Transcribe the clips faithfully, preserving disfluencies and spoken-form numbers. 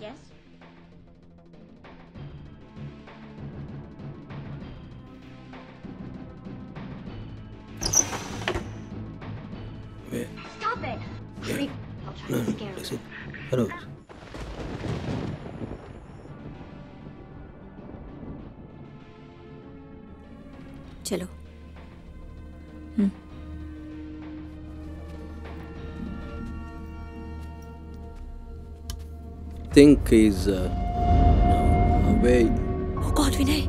Yes? Wait. Stop it! Wait. I'll try no, to scare no, him. Hello. चलो हम्म think is uh, no way oh god Vinay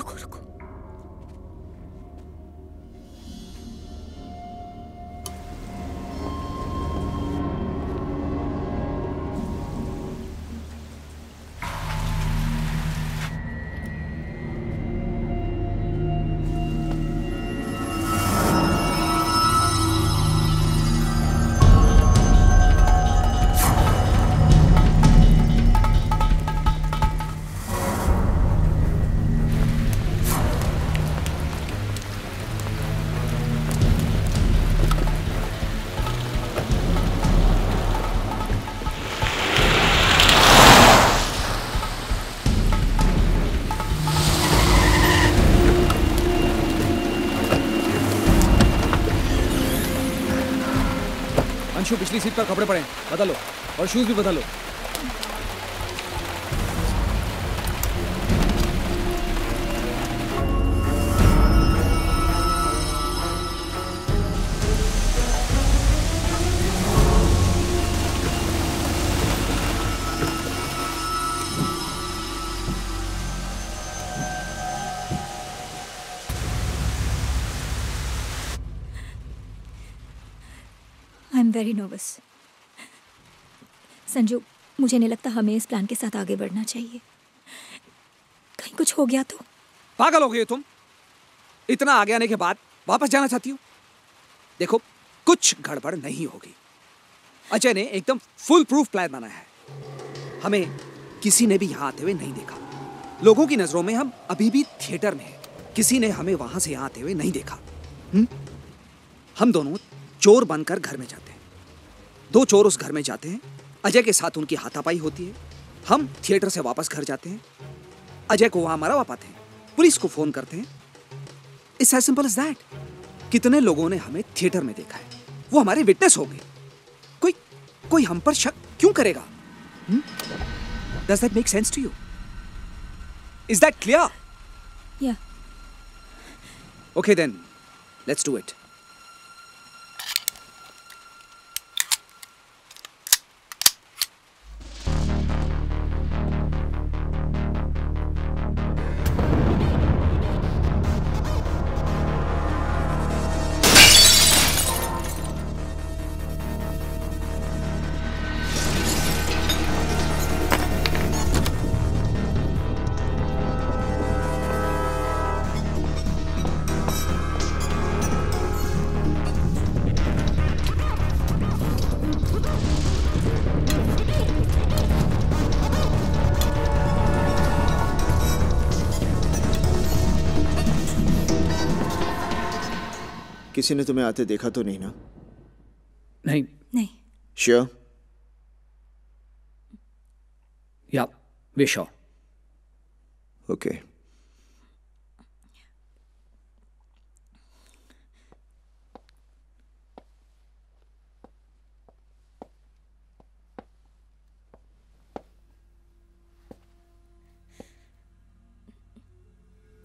रुको रुको अंशु पिछली seat पर कपड़े पड़े हैं बदलो और शूज भी बदलो वेरी नर्वस संजू मुझे नहीं लगता हमें इस प्लान के साथ आगे बढ़ना चाहिए कहीं कुछ हो गया तो पागल हो गए तुम इतना आगे आने के बाद वापस जाना चाहती हो देखो कुछ गड़बड़ नहीं होगी अजय ने एकदम फुल प्रूफ प्लान बनाया है हमें किसी ने भी यहाँ आते हुए नहीं देखा लोगों की नजरों में हम अभी भी थिएटर में हैं किसी ने हमें वहां से यहाँ आते हुए नहीं देखा हुँ? हम दोनों चोर बनकर घर में जाते हैं दो चोर उस घर में जाते हैं अजय के साथ उनकी हाथापाई होती है हम थिएटर से वापस घर जाते हैं अजय को वहां मरवा पाते हैं पुलिस को फोन करते हैं it's as simple as that कितने लोगों ने हमें थिएटर में देखा है वो हमारे विटनेस हो गए कोई कोई हम पर शक क्यों करेगा does that make sense to you is that clear या okay then let's do it किसी ने तुम्हें आते देखा तो नहीं ना? नहीं नहीं। Sure? Yeah, we sure. Okay.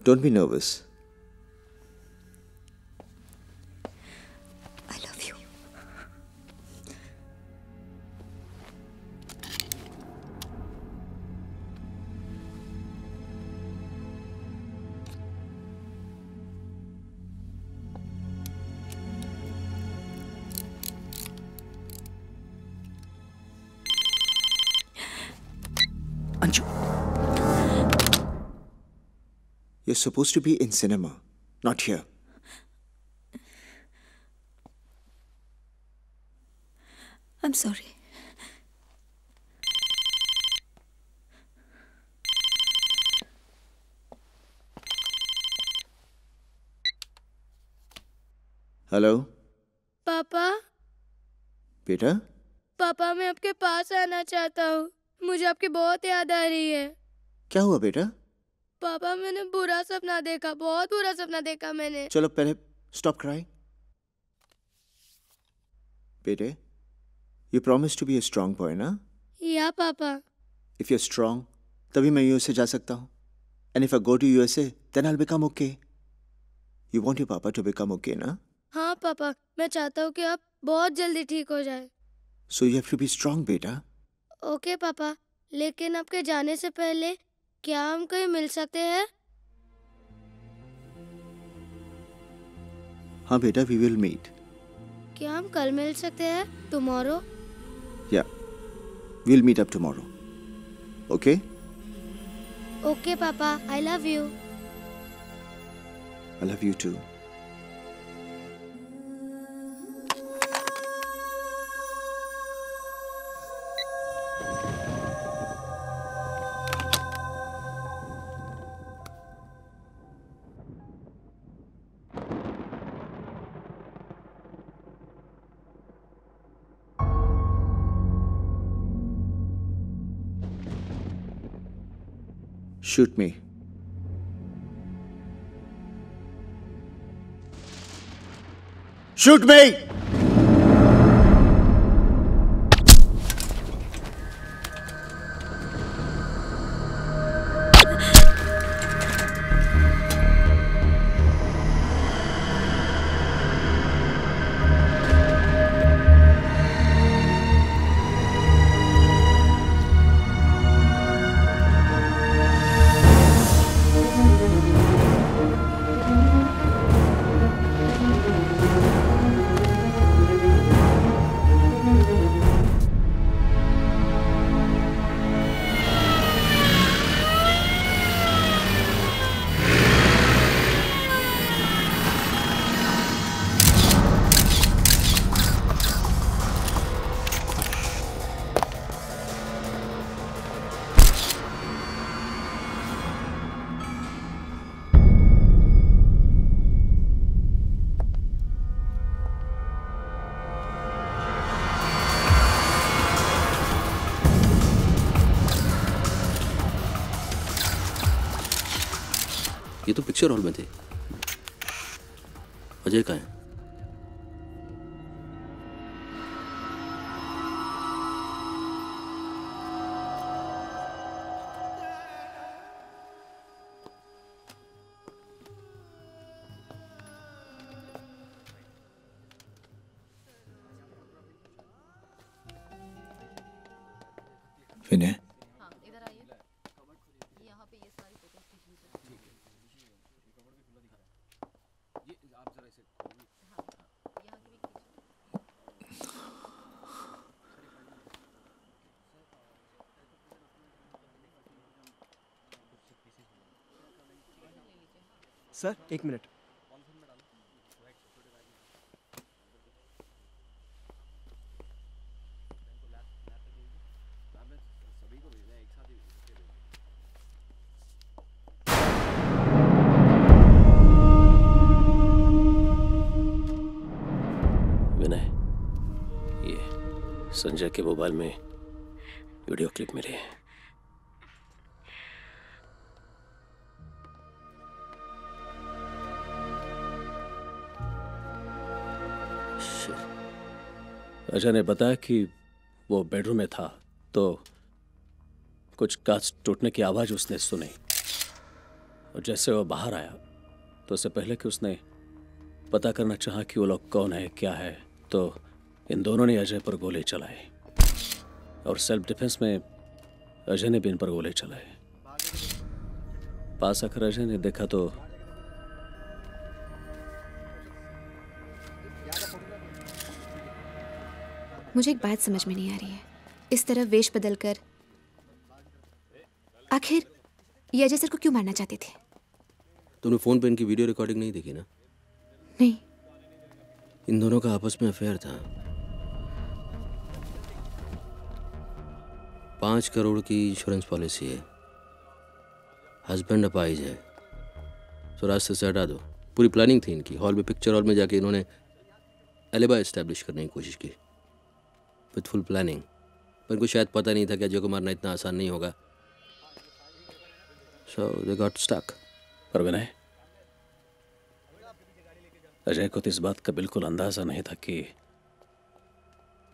Don't be nervous. You're supposed to be in cinema, not here. I'm sorry. Hello? Papa? Beta? Papa, मैं आपके पास आना चाहता हूँ मुझे आपकी बहुत याद आ रही है। क्या हुआ बेटा? पापा मैंने बुरा सपना देखा, बहुत बुरा सपना देखा मैंने। चलो पहले स्टॉप क्राइंग। बेटे, you promise to be a strong boy ना? या पापा। इफ यू आर स्ट्रांग तभी मैं यूएसए जा सकता हूँ, and if I go to USA then I will become okay. You want your पापा टू बिकम ओके ना? हाँ पापा, मैं चाहता हूँ कि आप बहुत जल्दी ठीक हो जाए। So you have to be strong बेटा। ओके पापा, लेकिन आपके जाने से पहले क्या हम कहीं मिल सकते हैं? हाँ बेटा, वी विल मीट। क्या हम कल मिल सकते हैं? Tomorrow? Yeah, we will meet up tomorrow. Okay? Okay पापा, I love you. I love you too. Shoot me. Shoot me! ये तो पिक्चर हॉल में थे। अजय कहाँ है? विनय, सर एक मिनट। विनय, ये संजय के मोबाइल में वीडियो क्लिप मिले हैं। अजय ने बताया कि वो बेडरूम में था तो कुछ कांच टूटने की आवाज़ उसने सुनी, और जैसे वो बाहर आया तो उससे पहले कि उसने पता करना चाहा कि वो लोग कौन है क्या है, तो इन दोनों ने अजय पर गोले चलाए और सेल्फ डिफेंस में अजय ने भी इन पर गोले चलाए। पास आकर अजय ने देखा तो मुझे एक बात समझ में नहीं आ रही है। इस तरह वेश बदल कर आखिर ये अजय सर को क्यों मारना चाहते थे? तुमने फोन पे इनकी वीडियो रिकॉर्डिंग नहीं देखी ना? नहीं। इन दोनों का आपस में अफेयर था। पाँच करोड़ की इंश्योरेंस पॉलिसी है, हस्बैंड अपाहिज है, तो रास्ते से हटा दो। पूरी प्लानिंग थी इनकी। हॉल में, पिक्चर हॉल में जाके इन्होंने एलिबा एस्टैब्लिश करने की कोशिश की विथ फुल प्लानिंग, पर कुछ शायद पता नहीं था कि अजय को मारना इतना आसान नहीं होगा। So they got stuck. पर विनय, अजय को तो इस बात का बिल्कुल अंदाजा नहीं था कि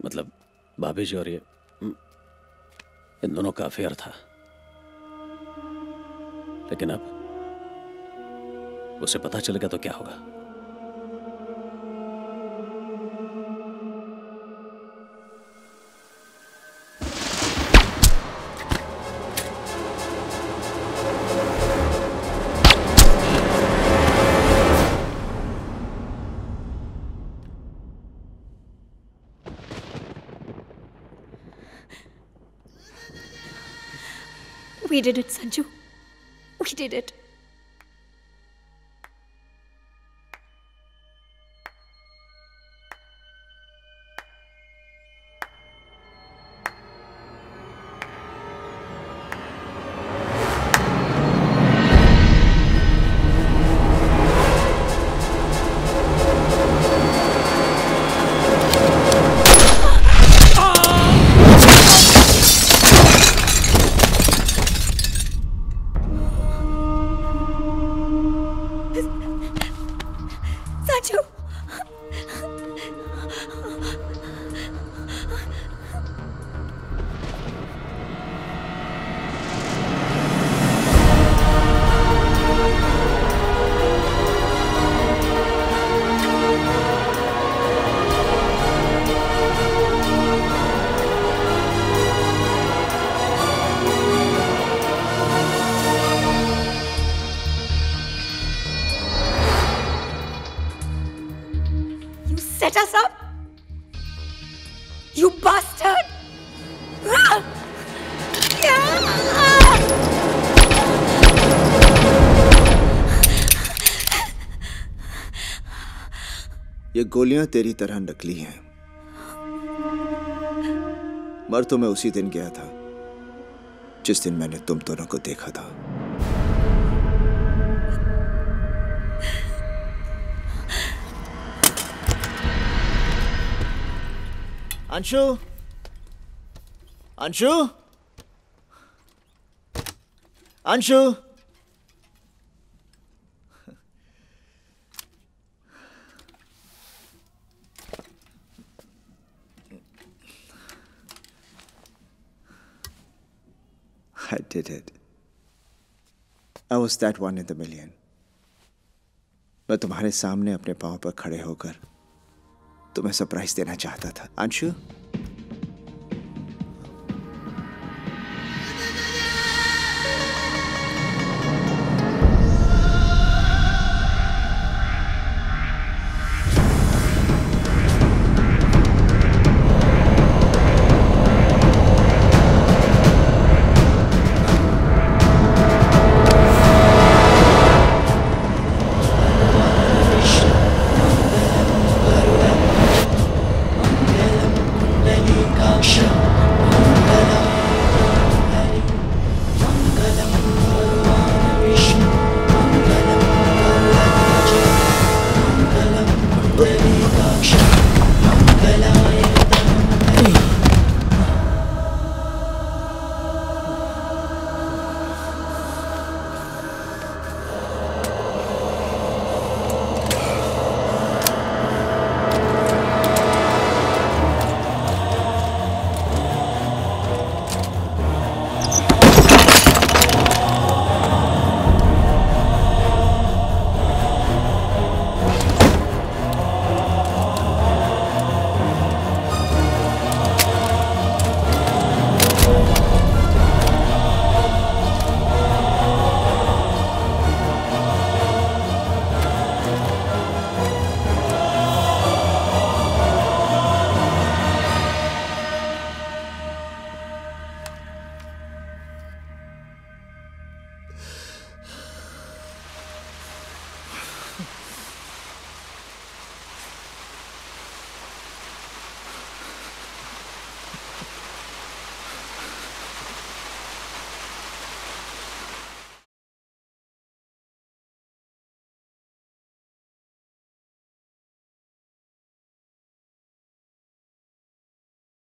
मतलब भाभी जी और ये इन दोनों का अफेयर था, लेकिन अब उसे पता चल गया तो क्या होगा। We did it, Sanju. We did it. ये गोलियां तेरी तरह नकली हैं। मर तो मैं उसी दिन गया था जिस दिन मैंने तुम दोनों को देखा था। Anshu, Anshu, Anshu, I did it. I was that one in the million. मैं तुम्हारे सामने अपने पाँव पर खड़े होकर तुम्हें सरप्राइज देना चाहता था। अंशु